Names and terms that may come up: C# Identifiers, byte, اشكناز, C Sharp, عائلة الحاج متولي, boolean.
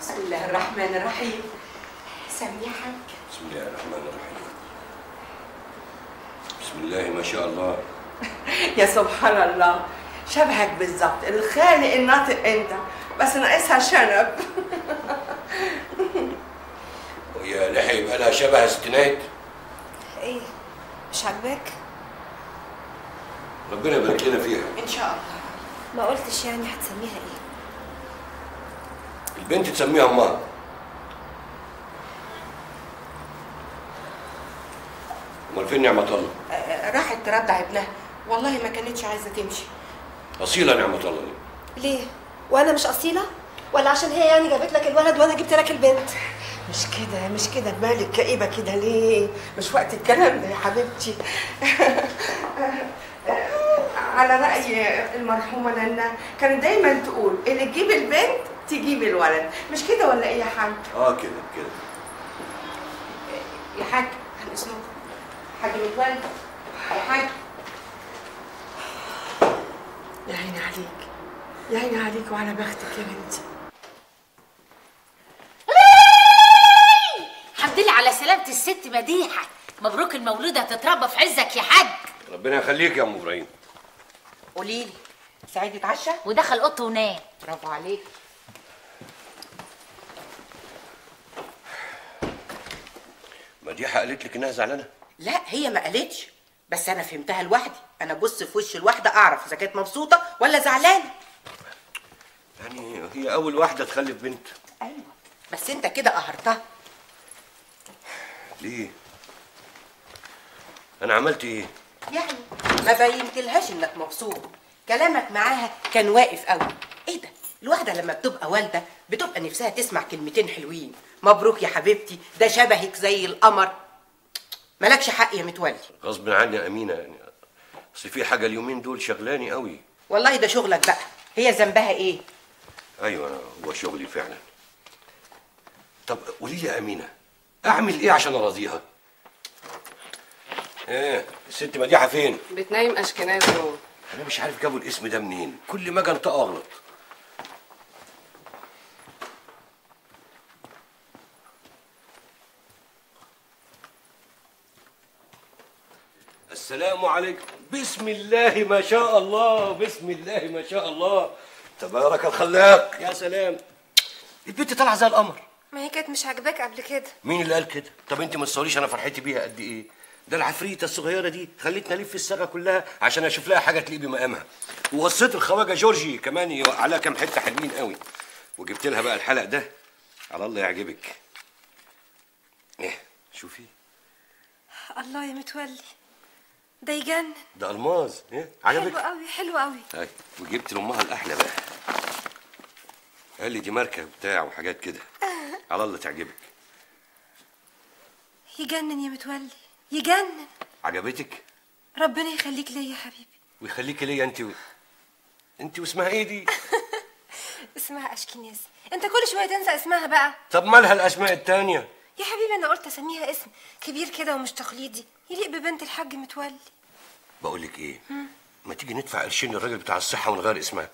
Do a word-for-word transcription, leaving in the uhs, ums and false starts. بسم الله الرحمن الرحيم. سمي يا حاج. بسم الله الرحمن الرحيم. بسم الله ما شاء الله. يا سبحان الله، شبهك بالظبط، الخالق الناطق انت، بس ناقصها شنب. ويا لحية يبقى لها شبه استناد؟ ايه؟ مش عاجباك؟ ربنا يبارك لنا فيها ان شاء الله. ما قلتش يعني هتسميها ايه؟ البنت تسميها امها. امال فين نعمة الله؟ راحت تردع ابنها، والله ما كانتش عايزه تمشي. اصيله نعمة الله دي. ليه؟ وانا مش اصيله؟ ولا عشان هي يعني جابت لك الولد وانا جبت لك البنت؟ مش كده مش كده، مالك كئيبه كده ليه؟ مش وقت الكلام ده يا حبيبتي. على رأي المرحومة نانا كانت دايما تقول اللي تجيب البنت تجيب الولد، مش كده ولا ايه يا حاج؟ اه كده كده. يا حاج عن اسمه حاج متولي يا حاج. يا عيني عليك يا عيني عليك وعلى بختك يا بنتي. الحمد لله على سلامة الست مديحة، مبروك المولودة، هتتربى في عزك يا حاج. ربنا يخليك يا ام ابراهيم. قولي لي، سعيد اتعشى؟ ودخل اوضته ونام. برافو عليك. مديحة قالت لك انها زعلانة؟ لا هي ما قالتش، بس انا فهمتها لوحدي، انا ابص في وش الواحدة اعرف اذا كانت مبسوطة ولا زعلانة. يعني هي أول واحدة تخلف بنت. أيوه بس أنت كده قهرتها. ليه؟ أنا عملت إيه؟ يعني ما بينتلهاش إنك مبسوط، كلامك معاها كان واقف أوي. إيه ده؟ الواحدة لما بتبقى والدة بتبقى نفسها تسمع كلمتين حلوين، مبروك يا حبيبتي، ده شبهك زي القمر. مالكش حق يا متولي. غصب عني يا أمينة، يعني أصل في حاجة اليومين دول شغلاني أوي. والله ده شغلك بقى، هي ذنبها ايه؟ ايوه هو شغلي فعلا. طب قولي لي يا امينه، اعمل ايه عشان اراضيها؟ ايه الست مديحه فين؟ بتنايم اشكناز جوه. انا مش عارف جابوا الاسم ده منين، كل ما اجي انطقه اغلط. السلام عليكم. بسم الله ما شاء الله، بسم الله ما شاء الله، تبارك الخلاق. يا سلام، البنت طالعه زي القمر. ما هي كانت مش عاجباك قبل كده. مين اللي قال كده؟ طب انت ما تصوريش انا فرحتي بيها قد ايه. ده العفريته الصغيره دي خلتني الف الصاغه كلها عشان اشوف لها حاجه تليق بمقامها، ووصيت الخواجه جورجي كمان يوقع لها كام حته حلوين قوي، وجبت لها بقى الحلق ده على الله يعجبك. ايه شوفي. الله يا متولي، ده يجنن، ده الماظ. ايه عجبك؟ حلو قوي حلو قوي. ايوه وجبت لامها الاحلى بقى، قال لي دي ماركه بتاع وحاجات كده على الله تعجبك. يجنن يا متولي يجنن. عجبتك؟ ربنا يخليك ليا يا حبيبي. ويخليك ليا انت و... انت واسمها ايه دي؟ اسمها اشكناز. انت كل شويه تنسى اسمها بقى. طب مالها الاسماء التانيه يا حبيبي؟ انا قلت اسميها اسم كبير كده ومش تقليدي يليق ببنت الحاج متولي. بقول لك ايه؟ ما تيجي ندفع قرشين للراجل بتاع الصحه ونغير اسمها.